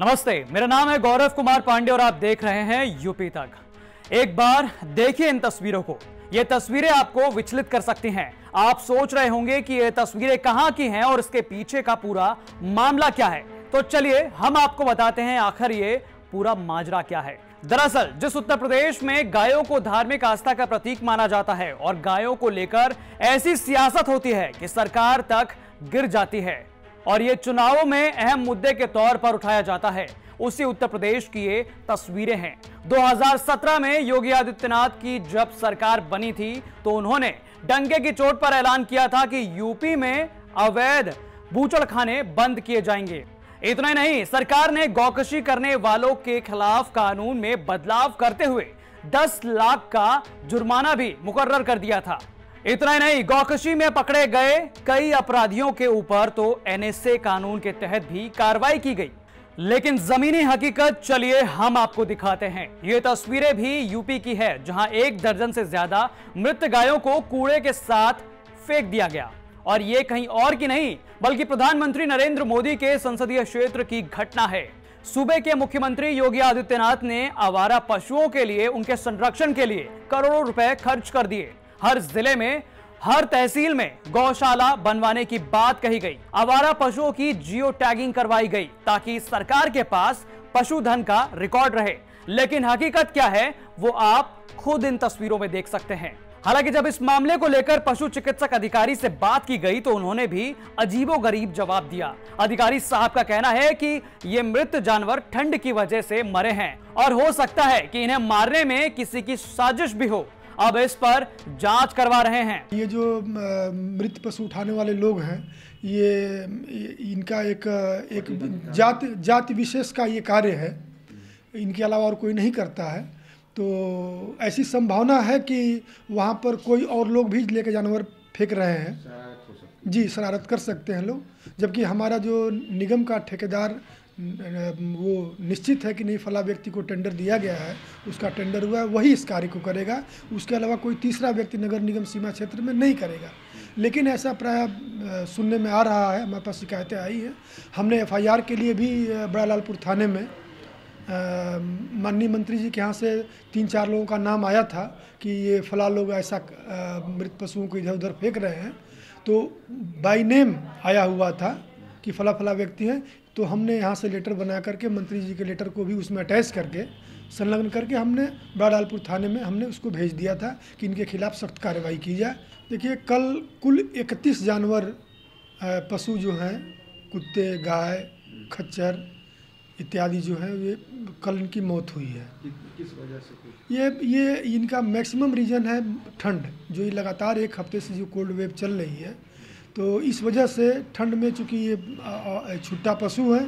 नमस्ते, मेरा नाम है गौरव कुमार पांडे और आप देख रहे हैं यूपी तक। एक बार देखिए इन तस्वीरों को। ये तस्वीरें आपको विचलित कर सकती हैं। आप सोच रहे होंगे कि ये तस्वीरें कहाँ की हैं और इसके पीछे का पूरा मामला क्या है। तो चलिए हम आपको बताते हैं आखिर ये पूरा माजरा क्या है। दरअसल जिस उत्तर प्रदेश में गायों को धार्मिक आस्था का प्रतीक माना जाता है और गायों को लेकर ऐसी सियासत होती है कि सरकार तक गिर जाती है और ये चुनावों में अहम मुद्दे के तौर पर उठाया जाता है, उसी उत्तर प्रदेश की ये तस्वीरें हैं। 2017 में योगी आदित्यनाथ की जब सरकार बनी थी तो उन्होंने डंके की चोट पर ऐलान किया था कि यूपी में अवैध बूचड़खाने बंद किए जाएंगे। इतना ही नहीं, सरकार ने गौकशी करने वालों के खिलाफ कानून में बदलाव करते हुए 10 लाख का जुर्माना भी मुकर्रर कर दिया था। इतना ही नहीं, गौकशी में पकड़े गए कई अपराधियों के ऊपर तो एनएसए कानून के तहत भी कार्रवाई की गई। लेकिन जमीनी हकीकत चलिए हम आपको दिखाते हैं। ये तस्वीरें भी यूपी की है, जहां 1 दर्जन से ज्यादा मृत गायों को कूड़े के साथ फेंक दिया गया। और ये कहीं और की नहीं बल्कि प्रधानमंत्री नरेंद्र मोदी के संसदीय क्षेत्र की घटना है। सूबे के मुख्यमंत्री योगी आदित्यनाथ ने आवारा पशुओं के लिए, उनके संरक्षण के लिए करोड़ों रुपए खर्च कर दिए। हर जिले में, हर तहसील में गौशाला बनवाने की बात कही गई। आवारा पशुओं की जियो टैगिंग करवाई गई ताकि सरकार के पास पशुधन का रिकॉर्ड रहे। लेकिन हकीकत क्या है वो आप खुद इन तस्वीरों में देख सकते हैं। हालांकि जब इस मामले को लेकर पशु चिकित्सक अधिकारी से बात की गई तो उन्होंने भी अजीबोगरीब जवाब दिया। अधिकारी साहब का कहना है कि ये मृत जानवर ठंड की वजह से मरे हैं और हो सकता है कि इन्हें मारने में किसी की साजिश भी हो। अब इस पर जांच करवा रहे हैं। ये जो मृत पशु उठाने वाले लोग हैं, ये इनका एक जाति विशेष का ये कार्य है। इनके अलावा और कोई नहीं करता है। तो ऐसी संभावना है कि वहाँ पर कोई और लोग भी लेके जानवर फेंक रहे हैं। जी, शरारत कर सकते हैं लोग। जबकि हमारा जो निगम का ठेकेदार, वो निश्चित है कि नहीं, फला व्यक्ति को टेंडर दिया गया है, उसका टेंडर हुआ है, वही इस कार्य को करेगा। उसके अलावा कोई तीसरा व्यक्ति नगर निगम सीमा क्षेत्र में नहीं करेगा। लेकिन ऐसा प्रायः सुनने में आ रहा है, हमारे पास शिकायतें आई हैं। हमने एफआईआर के लिए भी बड़ा लालपुर थाने में माननीय मंत्री जी के यहाँ से 3-4 लोगों का नाम आया था कि ये फला लोग ऐसा मृत पशुओं को इधर उधर फेंक रहे हैं। तो बाई नेम आया हुआ था कि फला फला व्यक्ति हैं। तो हमने यहाँ से लेटर बना करके, मंत्री जी के लेटर को भी उसमें अटैच करके, संलग्न करके, हमने बड़ालालपुर थाने में हमने उसको भेज दिया था कि इनके खिलाफ सख्त कार्रवाई की जाए। देखिए, कल कुल 31 जानवर पशु जो हैं, कुत्ते, गाय, खच्चर इत्यादि जो हैं, ये कल इनकी मौत हुई है। किस वजह से? ये इनका मैक्सिमम रीज़न है ठंड, जो ये लगातार 1 हफ्ते से जो कोल्ड वेव चल रही है। तो इस वजह से ठंड में, चूँकि ये छुट्टा पशु है,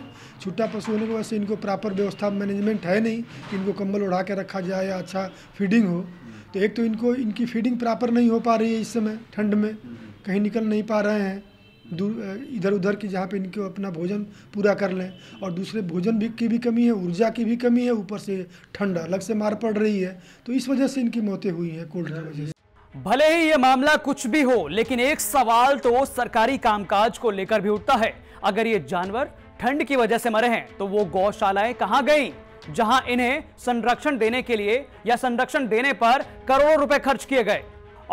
छुट्टा पशु होने की वजह से इनको प्रॉपर व्यवस्था, मैनेजमेंट है नहीं। इनको कंबल उड़ा के रखा जाए या अच्छा फीडिंग हो। तो एक तो इनकी फीडिंग प्रॉपर नहीं हो पा रही है। इस समय ठंड में कहीं निकल नहीं पा रहे हैं इधर उधर की, जहाँ पे इनको अपना भोजन पूरा कर लें। और दूसरे भोजन की भी कमी है, ऊर्जा की भी कमी है, ऊपर से ठंड अलग से मार पड़ रही है। तो इस वजह से इनकी मौतें हुई हैं, कोल्ड की वजह से। भले ही ये मामला कुछ भी हो, लेकिन एक सवाल तो सरकारी कामकाज को लेकर भी उठता है। अगर ये जानवर ठंड की वजह से मरे हैं तो वो गौशालाएं कहाँ गई जहाँ इन्हें संरक्षण देने के लिए या संरक्षण देने पर करोड़ों रुपए खर्च किए गए।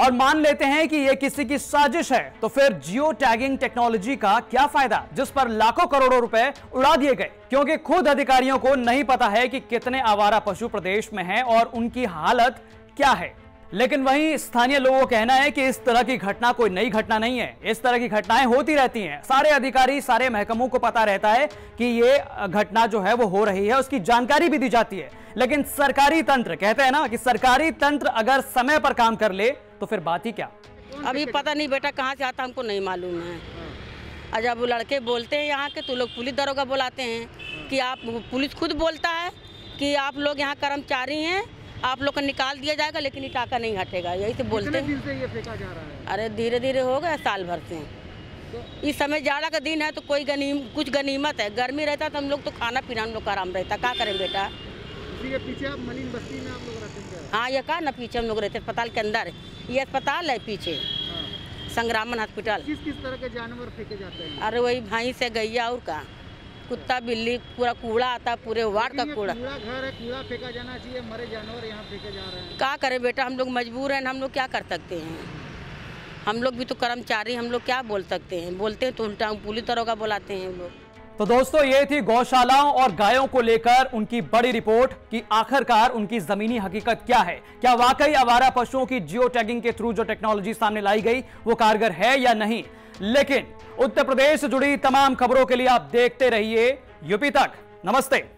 और मान लेते हैं कि ये किसी की साजिश है, तो फिर जियो टैगिंग टेक्नोलॉजी का क्या फायदा, जिस पर लाखों करोड़ों रुपए उड़ा दिए गए, क्योंकि खुद अधिकारियों को नहीं पता है कि कितने आवारा पशु प्रदेश में हैं और उनकी हालत क्या है। लेकिन वहीं स्थानीय लोगों का कहना है कि इस तरह की घटना कोई नई घटना नहीं है। इस तरह की घटनाएं होती रहती हैं। सारे अधिकारी, सारे महकमों को पता रहता है कि ये घटना जो है वो हो रही है, उसकी जानकारी भी दी जाती है। लेकिन सरकारी तंत्र, कहते हैं ना कि सरकारी तंत्र अगर समय पर काम कर ले तो फिर बात ही क्या। अभी पता नहीं बेटा कहाँ से आता, हमको नहीं मालूम है। और जब लड़के बोलते हैं यहाँ के, तो लोग पुलिस दरोगा बुलाते हैं कि आप, पुलिस खुद बोलता है कि आप लोग यहाँ कर्मचारी हैं, आप लोग को निकाल दिया जाएगा, लेकिन ये टाका नहीं हटेगा। यही तो बोलते हैं। अरे धीरे धीरे हो गया, साल भर से। तो इस समय जाड़ा का दिन है तो कोई कुछ गनीमत है। गर्मी रहता तो हम लोग तो खाना पीना, हम लोग का आराम रहता। क्या करें बेटा, के पीछे आप मलिन बस्ती में आप लोग रहते हैं। हाँ, ये कहा ना, पीछे हम लोग रहते अस्पताल के अंदर। ये अस्पताल है पीछे, संग्रामन हॉस्पिटल। किस किस तरह के जानवर फेंके जाते हैं? अरे वही भैंस है, गैया और का कुत्ता बिल्ली पूरा कूड़ा आता, पूरे वार्ड का कूड़ा। घर है, कूड़ा फेंका जाना चाहिए, मरे जानवर यहाँ फेंके जा रहे हैं। क्या करें बेटा, हम लोग मजबूर हैं, हम लोग क्या कर सकते हैं, हम लोग भी तो कर्मचारी, हम लोग क्या बोल सकते हैं, बोलते हैं तो उल्टा पूरी तरह का बोलाते हैं हम लोग। तो दोस्तों ये थी गौशालाओं और गायों को लेकर उनकी बड़ी रिपोर्ट कि आखिरकार उनकी जमीनी हकीकत क्या है, क्या वाकई आवारा पशुओं की जियो टैगिंग के थ्रू जो टेक्नोलॉजी सामने लाई गई वो कारगर है या नहीं। लेकिन उत्तर प्रदेश से जुड़ी तमाम खबरों के लिए आप देखते रहिए यूपी तक। नमस्ते।